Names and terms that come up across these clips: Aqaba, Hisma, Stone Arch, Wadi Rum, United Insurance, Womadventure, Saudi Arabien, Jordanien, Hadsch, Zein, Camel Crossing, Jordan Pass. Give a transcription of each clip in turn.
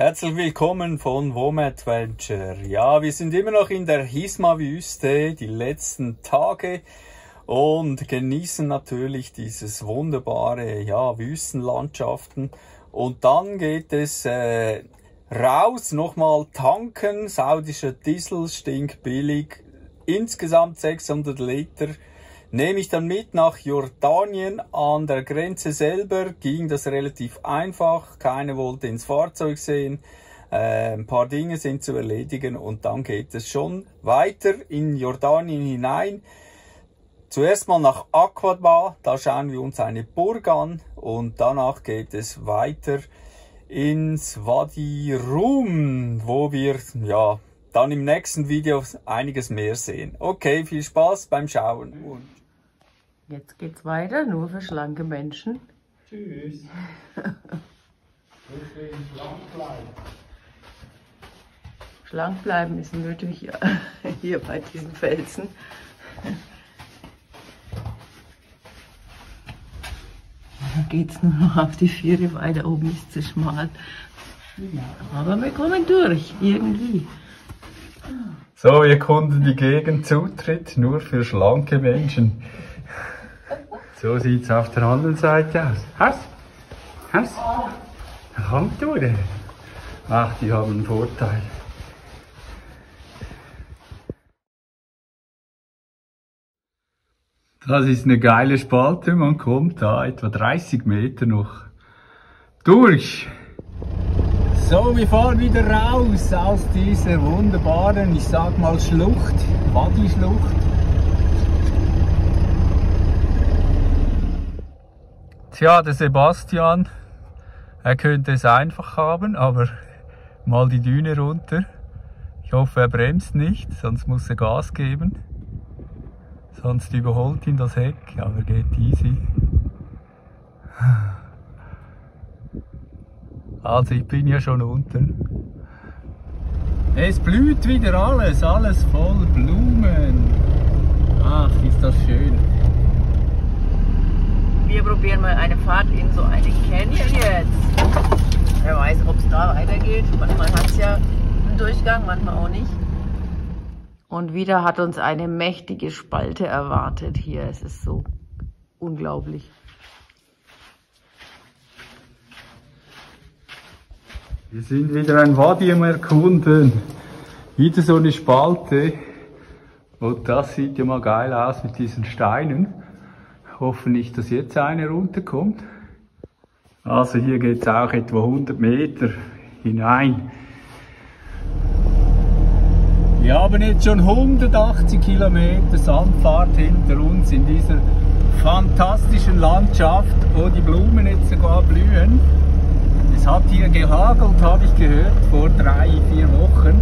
Herzlich willkommen von Womadventure. Ja, wir sind immer noch in der Hisma-Wüste die letzten Tage und genießen natürlich dieses wunderbare Wüstenlandschaften. Und dann geht es raus, nochmal tanken. Saudischer Diesel, stinkbillig. Insgesamt 600 Liter. Nehme ich dann mit nach Jordanien. An der Grenze selber ging das relativ einfach. Keiner wollte ins Fahrzeug sehen. Ein paar Dinge sind zu erledigen und dann geht es schon weiter in Jordanien hinein. Zuerst mal nach Aqaba, da schauen wir uns eine Burg an und danach geht es weiter ins Wadi Rum, wo wir dann im nächsten Video einiges mehr sehen. Okay, viel Spaß beim Schauen. Und jetzt geht's weiter, nur für schlanke Menschen. Tschüss. Schlank bleiben. Schlank bleiben ist nötig hier bei diesen Felsen. Da geht's nur noch auf die Fähre weiter, oben ist zu schmal. Aber wir kommen durch, irgendwie. So, ihr konntet die Gegend Zutritt nur für schlanke Menschen. So sieht es auf der anderen Seite aus. Hast? Komm du denn? Ach, die haben einen Vorteil. Das ist eine geile Spalte, man kommt da etwa 30 Meter noch durch. So, wir fahren wieder raus aus dieser wunderbaren, ich sag mal Schlucht, Wadi-Schlucht. Tja, der Sebastian, er könnte es einfach haben, aber mal die Düne runter. Ich hoffe, er bremst nicht, sonst muss er Gas geben. Sonst überholt ihn das Heck, aber geht easy. Also ich bin ja schon unten. Es blüht wieder alles, alles voll Blumen. Ach, ist das schön. Wir probieren mal eine Fahrt in so einen Canyon jetzt. Wer weiß, ob es da weitergeht. Manchmal hat es ja einen Durchgang, manchmal auch nicht. Und wieder hat uns eine mächtige Spalte erwartet hier. Es ist so unglaublich. Wir sind wieder ein Wadi am Erkunden. Wieder so eine Spalte. Und das sieht ja mal geil aus mit diesen Steinen. Hoffen nicht, dass jetzt einer runterkommt. Also hier geht es auch etwa 100 Meter hinein. Wir haben jetzt schon 180 Kilometer Sandfahrt hinter uns in dieser fantastischen Landschaft, wo die Blumen jetzt sogar blühen. Es hat hier gehagelt, habe ich gehört, vor 3-4 Wochen.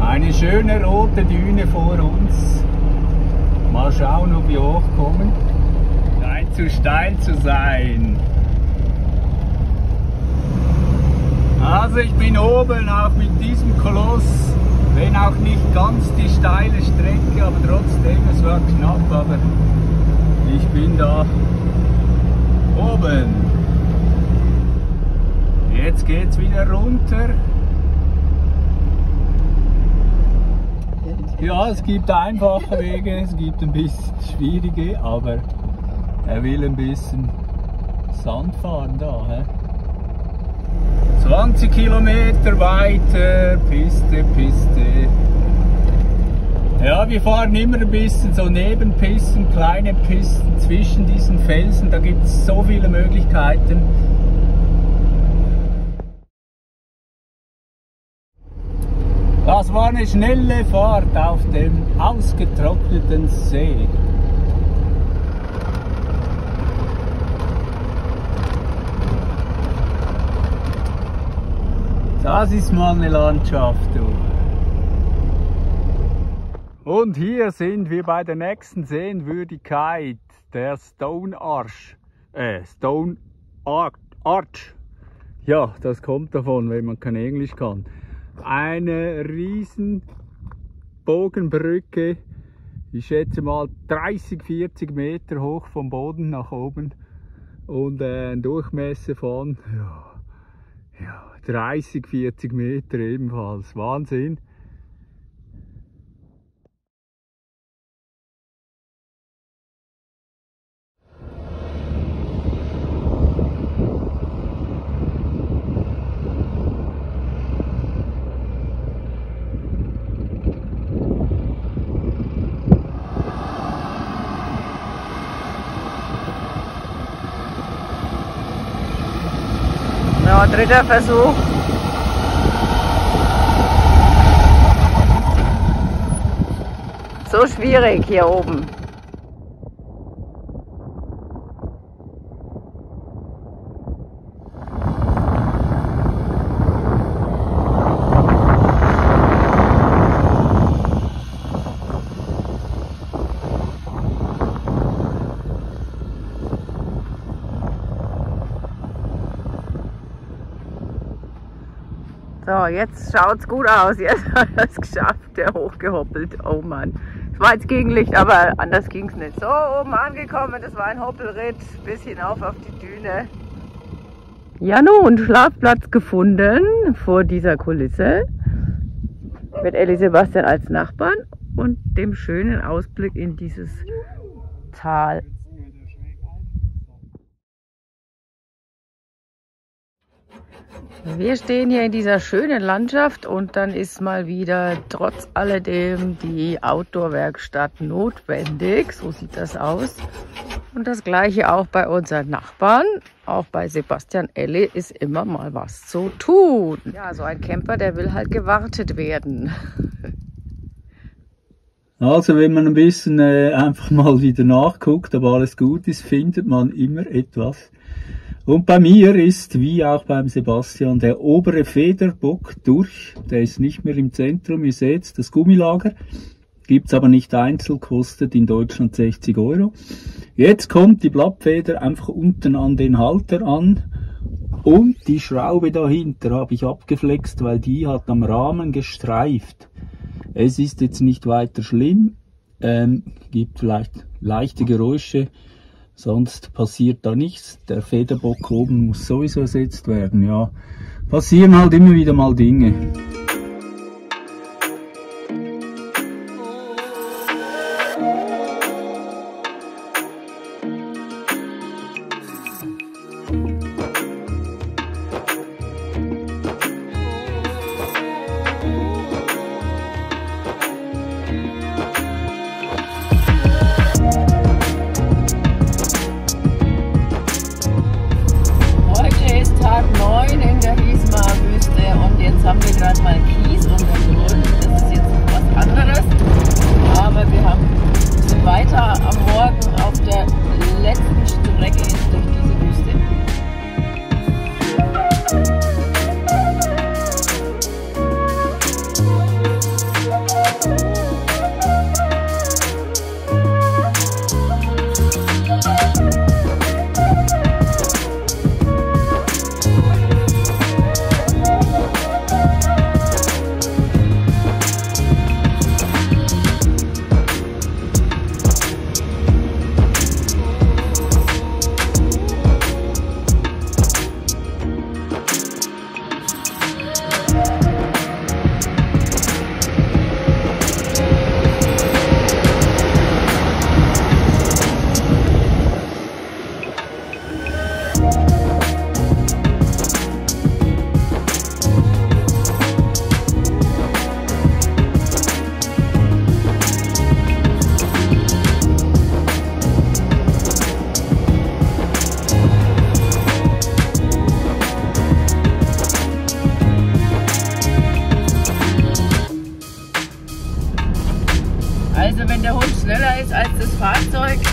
Eine schöne rote Düne vor uns. Mal schauen, ob wir hochkommen. Scheint zu steil zu sein. Also ich bin oben, auch mit diesem Koloss. Wenn auch nicht ganz die steile Strecke, aber trotzdem, es war knapp, aber ich bin da oben. Jetzt geht's wieder runter. Ja, es gibt einfache Wege, es gibt ein bisschen schwierige, aber er will ein bisschen Sand fahren da. He? 20 Kilometer weiter, Piste. Ja, wir fahren immer ein bisschen so Nebenpisten, kleine Pisten zwischen diesen Felsen, da gibt es so viele Möglichkeiten. Das war eine schnelle Fahrt auf dem ausgetrockneten See. Das ist mal eine Landschaft, du. Und hier sind wir bei der nächsten Sehenswürdigkeit, der Stone Arch. Stone Arch. Ja, das kommt davon, wenn man kein Englisch kann. Eine riesen Bogenbrücke ich schätze mal 30, 40 Meter hoch vom Boden nach oben und ein Durchmesser von 30, 40 Meter ebenfalls. Wahnsinn! Dritter Versuch. So schwierig hier oben. So, jetzt schaut's gut aus. Jetzt hat er es geschafft, der hochgehoppelt. Oh Mann. Es war jetzt Gegenlicht, aber anders ging's nicht. So, oben angekommen, das war ein Hoppelritt bis hinauf auf die Düne. Ja nun, Schlafplatz gefunden vor dieser Kulisse. Mit Elli Sebastian als Nachbarn und dem schönen Ausblick in dieses Tal. Wir stehen hier in dieser schönen Landschaft und dann ist mal wieder trotz alledem die Outdoor-Werkstatt notwendig. So sieht das aus. Und das gleiche auch bei unseren Nachbarn. Auch bei Sebastian Elli ist immer mal was zu tun. Ja, so ein Camper, der will halt gewartet werden. Also wenn man ein bisschen einfach mal wieder nachguckt, ob alles gut ist, findet man immer etwas. Und bei mir ist, wie auch beim Sebastian, der obere Federbock durch. Der ist nicht mehr im Zentrum, ihr seht, das Gummilager. Gibt's aber nicht einzeln, kostet in Deutschland 60 Euro. Jetzt kommt die Blattfeder einfach unten an den Halter an. Und die Schraube dahinter habe ich abgeflext, weil die hat am Rahmen gestreift. Es ist jetzt nicht weiter schlimm, gibt vielleicht leichte Geräusche. Sonst passiert da nichts. Der Federbock oben muss sowieso ersetzt werden. Ja, passieren halt immer wieder mal Dinge.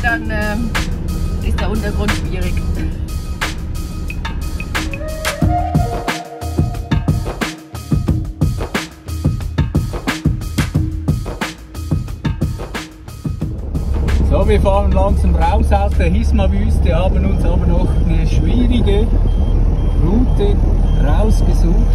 Dann ist der Untergrund schwierig. So, wir fahren langsam raus aus der Hisma-Wüste, haben uns aber noch eine schwierige Route rausgesucht.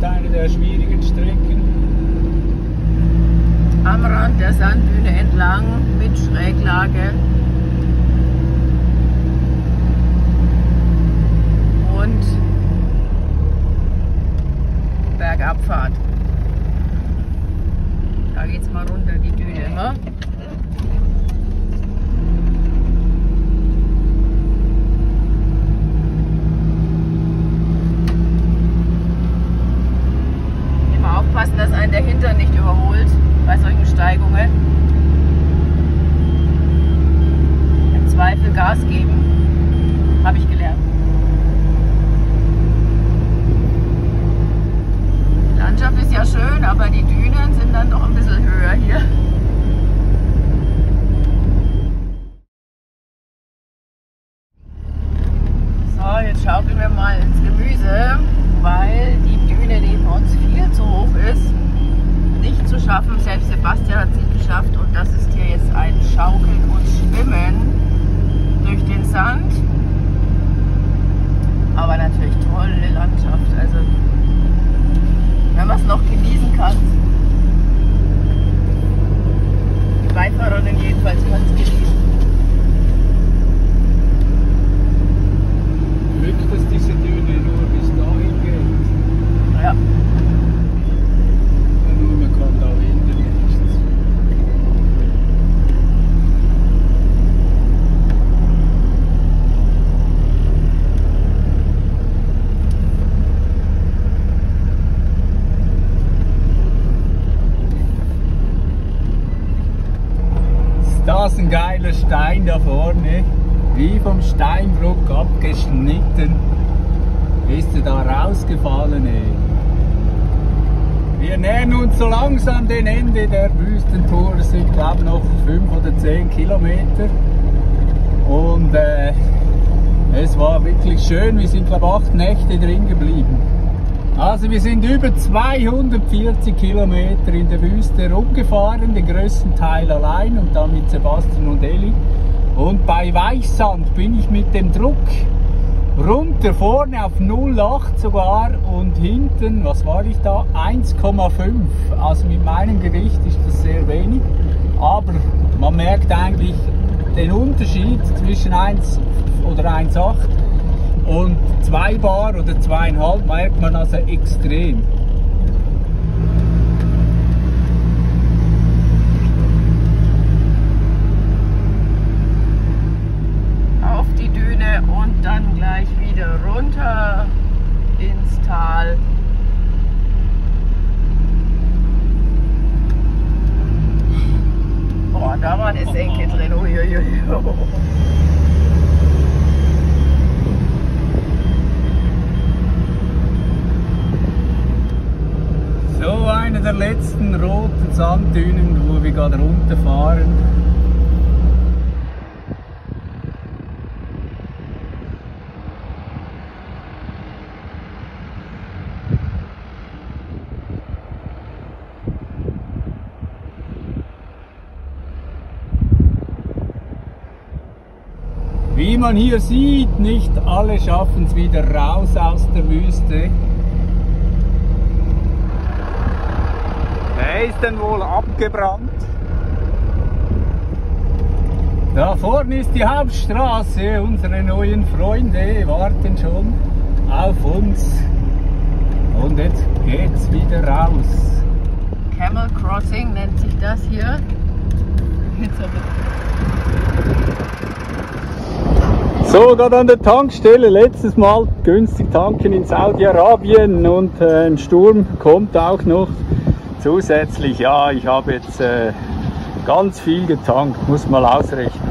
mit einer der schwierigen Strecken. Am Rand der Sanddüne entlang mit Schräglage. Und Bergabfahrt. Da geht's mal runter die Düne, ne? Immer aufpassen, dass einen der Hintern nicht überholt bei solchen Steigungen. Im Zweifel Gas geben, habe ich gelernt. Die Landschaft ist ja schön, aber die Dünen sind dann doch ein bisschen höher hier. So, jetzt schaukeln wir mal ins Gemüse, weil die Düne neben uns viel zu hoch ist. Nicht zu schaffen, selbst Sebastian hat es nicht geschafft, und das ist hier jetzt ein Schaukeln und Schwimmen durch den Sand. Aber natürlich tolle Landschaft, also wenn man es noch genießen kann. Die Beifahrerinnen jedenfalls kann es genießen. Glück, dass diese Düne nur bis dahin geht. Ja. Das ist ein geiler Stein da vorne, wie vom Steinbruch abgeschnitten, ist er da rausgefallen, ey. Wir nähern uns so langsam dem Ende der Wüstentour, es sind glaube ich noch 5 oder 10 Kilometer und es war wirklich schön, wir sind glaube 8 Nächte drin geblieben. Also wir sind über 240 Kilometer in der Wüste rumgefahren, den größten Teil allein und dann mit Sebastian und Eli. Und bei Weichsand bin ich mit dem Druck runter, vorne auf 0,8 sogar und hinten, was war ich da, 1,5. Also mit meinem Gewicht ist das sehr wenig, aber man merkt eigentlich den Unterschied zwischen 1 oder 1,8. Und 2 Bar oder 2,5 merkt man also extrem. Auf die Düne und dann gleich wieder runter ins Tal. Boah, da war eine Senke drin. Uiuiui. So, eine der letzten roten Sanddünen, wo wir gerade runterfahren. Wie man hier sieht, nicht alle schaffen es wieder raus aus der Wüste. Der ist dann wohl abgebrannt. Da vorne ist die Hauptstraße. Unsere neuen Freunde warten schon auf uns. Und jetzt geht's wieder raus. Camel Crossing nennt sich das hier. So, gerade an der Tankstelle, letztes Mal günstig tanken in Saudi Arabien und ein Sturm kommt auch noch. Zusätzlich, ja, ich habe jetzt ganz viel getankt, muss mal ausrechnen.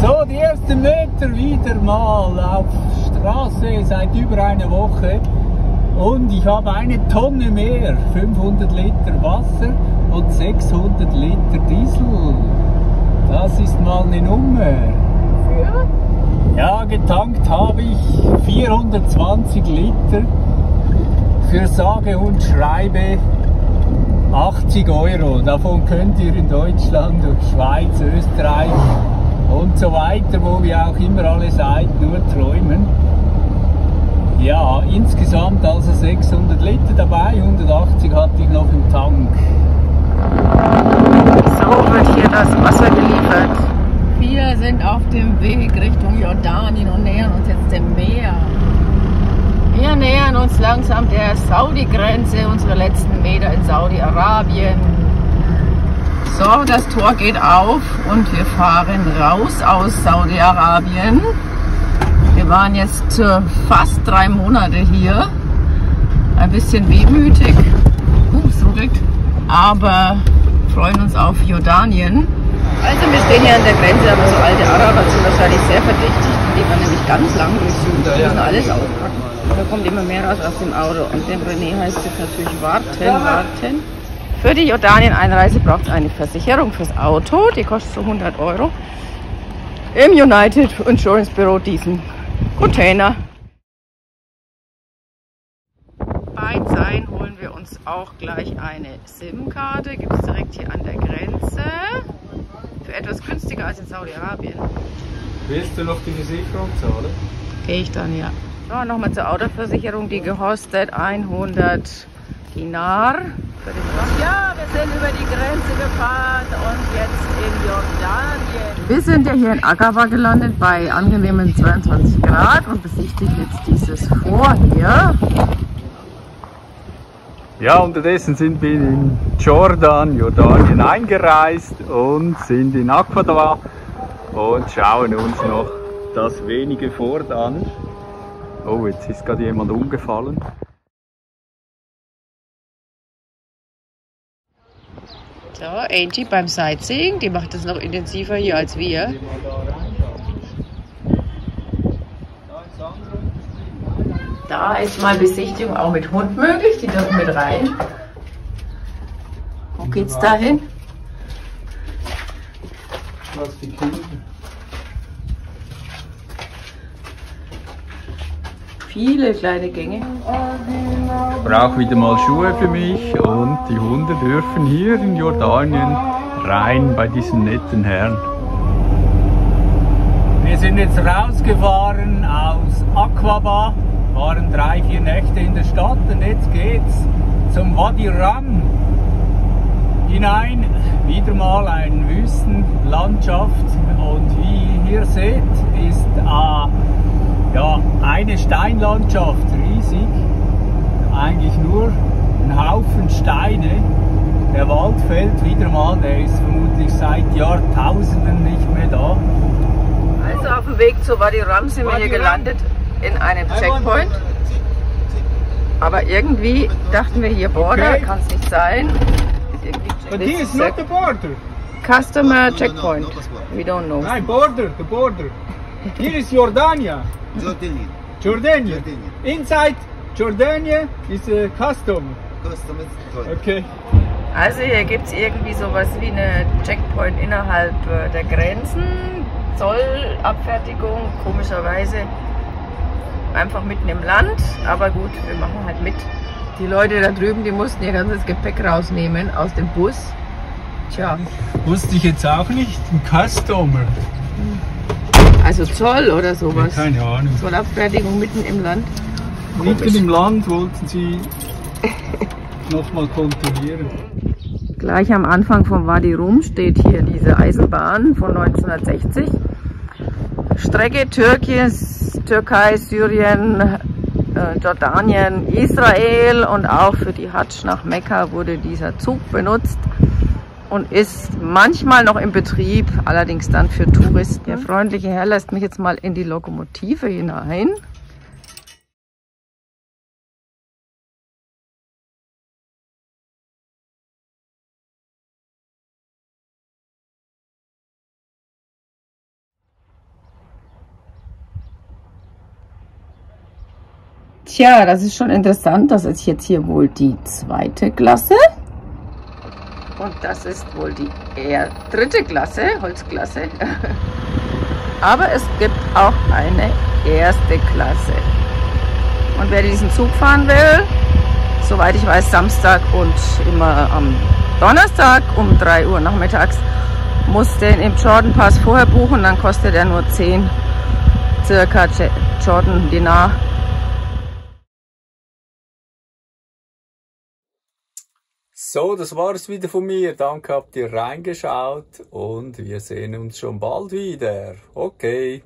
So, die ersten Meter wieder mal auf Straße seit über einer Woche und ich habe eine Tonne mehr, 500 Liter Wasser und 600 Liter Diesel. Das ist mal eine Nummer. Ja, getankt habe ich 420 Liter für sage und schreibe 80 Euro, davon könnt ihr in Deutschland und Schweiz, Österreich und so weiter, wo wir auch immer alle seid, nur träumen. Ja, insgesamt also 600 Liter dabei, 180 hatte ich noch im Tank. So wird hier das Wasser geliefert. Wir sind auf dem Weg Richtung Jordanien und nähern uns jetzt dem Meer. Wir nähern uns langsam der Saudi-Grenze, unsere letzten Meter in Saudi-Arabien. So, das Tor geht auf und wir fahren raus aus Saudi-Arabien. Wir waren jetzt fast 3 Monate hier, ein bisschen wehmütig, es ruckelt, aber freuen uns auf Jordanien. Also wir stehen hier an der Grenze, aber so alte Araber sind wahrscheinlich sehr verdächtig, die gehen nämlich ganz lang durch Süden, müssen alles aufpacken. Da kommt immer mehr raus aus dem Auto und dem René heißt es natürlich warten, warten. Für die Jordanien-Einreise braucht es eine Versicherung fürs Auto, die kostet so 100 Euro. Im United Insurance Büro diesen Container. Bei Zein holen wir uns auch gleich eine SIM-Karte. Gibt es direkt hier an der Grenze. Für etwas günstiger als in Saudi-Arabien. Willst du noch die Versicherung zahlen? Gehe ich dann, ja. So, nochmal zur Autoversicherung. Die gekostet 100 Dinar. Ja, wir sind über die Grenze gefahren und jetzt in Jordanien. Wir sind ja hier in Aqaba gelandet bei angenehmen 22 Grad und besichtigen jetzt dieses Fort hier. Ja, unterdessen sind wir in Jordanien eingereist und sind in Aqaba und schauen uns noch das wenige Fort an. Oh, jetzt ist gerade jemand umgefallen. So, Angie beim Sightseeing, die macht das noch intensiver hier als wir. Da ist mal Besichtigung auch mit Hund möglich, die dürfen mit rein. Wo geht's da hin? Viele kleine Gänge. Ich brauche wieder mal Schuhe für mich und die Hunde dürfen hier in Jordanien rein bei diesem netten Herrn. Wir sind jetzt rausgefahren aus Aqaba, waren 3-4 Nächte in der Stadt und jetzt geht's zum Wadi Rum hinein. Wieder mal eine Wüstenlandschaft und wie ihr hier seht ist ja, eine Steinlandschaft, riesig, eigentlich nur ein Haufen Steine. Der Wald fällt wieder mal, der ist vermutlich seit Jahrtausenden nicht mehr da. Also auf dem Weg zu Wadi Rum sind wir hier gelandet in einem Checkpoint. Aber irgendwie dachten wir hier Border, okay. Kann es nicht sein. Und hier ist nicht der Border. Customer Checkpoint, we don't know. Nein, Border, the Border. Hier ist Jordanien. Jordanien. Jordanien. Inside Jordanien ist Custom. Custom ist Jordanien. Okay. Also hier gibt es irgendwie sowas wie eine Checkpoint innerhalb der Grenzen. Zollabfertigung, komischerweise einfach mitten im Land. Aber gut, wir machen halt mit. Die Leute da drüben, die mussten ihr ganzes Gepäck rausnehmen aus dem Bus. Tja. Wusste ich jetzt auch nicht. Ein Customer. Also Zoll oder sowas? Ja, keine Ahnung. Zollabfertigung mitten im Land? Komisch. Mitten im Land wollten sie nochmal kontrollieren. Gleich am Anfang von Wadi Rum steht hier diese Eisenbahn von 1960. Strecke Türkei, Syrien, Jordanien, Israel und auch für die Hadsch nach Mekka wurde dieser Zug benutzt. Und ist manchmal noch im Betrieb, allerdings dann für Touristen. Der freundliche Herr lässt mich jetzt mal in die Lokomotive hinein. Tja, das ist schon interessant. Das ist jetzt hier wohl die 2. Klasse. Und das ist wohl die eher 3. Klasse, Holzklasse. Aber es gibt auch eine 1. Klasse. Und wer diesen Zug fahren will, soweit ich weiß, Samstag und immer am Donnerstag um 3 Uhr nachmittags, muss den im Jordan Pass vorher buchen, dann kostet er nur 10 circa Jordan Dinar. So, das war's wieder von mir. Danke, habt ihr reingeschaut und wir sehen uns schon bald wieder. Okay.